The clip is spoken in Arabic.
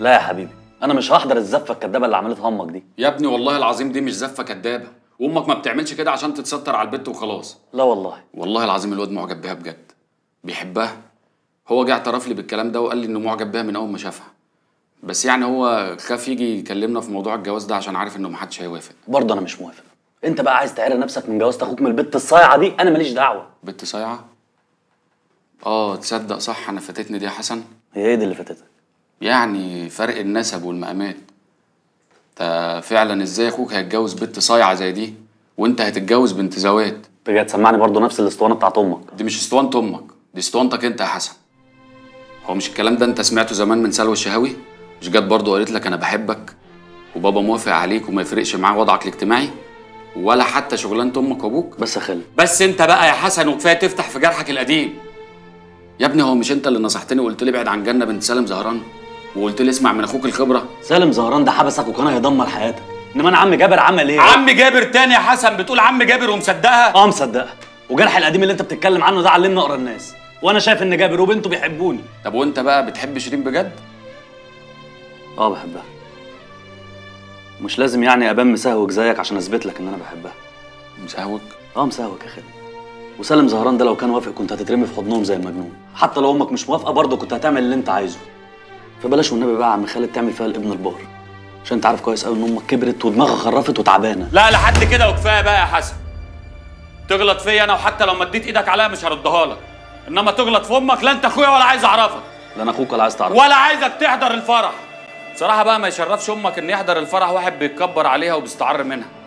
لا يا حبيبي، انا مش هحضر الزفه الكدابه اللي عملتها امك دي. يا ابني والله العظيم دي مش زفه كدابه، وامك ما بتعملش كده عشان تتستر على البت وخلاص. لا والله، والله العظيم الواد معجب بيها بجد، بيحبها. هو جه اعترف لي بالكلام ده وقال لي انه معجب بيها من اول ما شافها، بس يعني هو خاف يجي يكلمنا في موضوع الجواز ده عشان عارف انه محدش هيوافق. برضه انا مش موافق. انت بقى عايز تعري نفسك من جوازة اخوك من البت الصايعه دي، انا ماليش دعوه. بت صايعه؟ اه تصدق صح، انا فاتتني دي يا حسن. هي ايه دي اللي فاتتك؟ يعني فرق النسب والمقامات. انت فعلا ازاي اخوك هيتجوز بنت صايعه زي دي وانت هتتجوز بنت زوات؟ انت جاي تسمعني برضه نفس الاسطوانه بتاعت امك. دي مش اسطوانه امك، دي اسطوانتك انت يا حسن. هو مش الكلام ده انت سمعته زمان من سلوى الشهاوي؟ مش جت برضه قالت لك انا بحبك وبابا موافق عليك وما يفرقش معاه وضعك الاجتماعي ولا حتى شغلانه امك وابوك؟ بس يا خالد، بس انت بقى يا حسن وكفايه تفتح في جرحك القديم. يا ابني هو مش انت اللي نصحتني وقلت لي ابعد عن جنة بنت سالم زهران، وقلت لي اسمع من اخوك الخبره؟ سالم زهران ده حبسك وكان هيدمر حياتك، انما انا عم جابر عمل ايه؟ عم جابر تاني يا حسن؟ بتقول عم جابر ومصدقها؟ اه مصدقها، وجرح القديم اللي انت بتتكلم عنه ده علمني اقرا الناس، وانا شايف ان جابر وبنته بيحبوني. طب وانت بقى بتحب شيرين بجد؟ اه بحبها. مش لازم يعني ابان مسهوك زيك عشان اثبت لك ان انا بحبها. مسهوك؟ اه مسهوك يا خالد. وسالم زهران ده لو كان وافق كنت هتترمي في حضنهم زي المجنون، حتى لو امك مش موافقه برضه كنت هتعمل اللي انت عايزه. فبلاش والنبي بقى يا عم خالد تعمل فيها الابن البار، عشان انت عارف كويس قوي ان امك كبرت ودماغها خرفت وتعبانه. لا لحد كده وكفايه بقى يا حسن. تغلط فيا انا وحتى لو مديت ايدك عليها مش هردها لك، انما تغلط في امك لا انت اخويا ولا عايز اعرفك. لا انا اخوك ولا عايز تعرفك، ولا عايزك تحضر الفرح. بصراحه بقى ما يشرفش امك ان يحضر الفرح واحد بيتكبر عليها وبيستعر منها.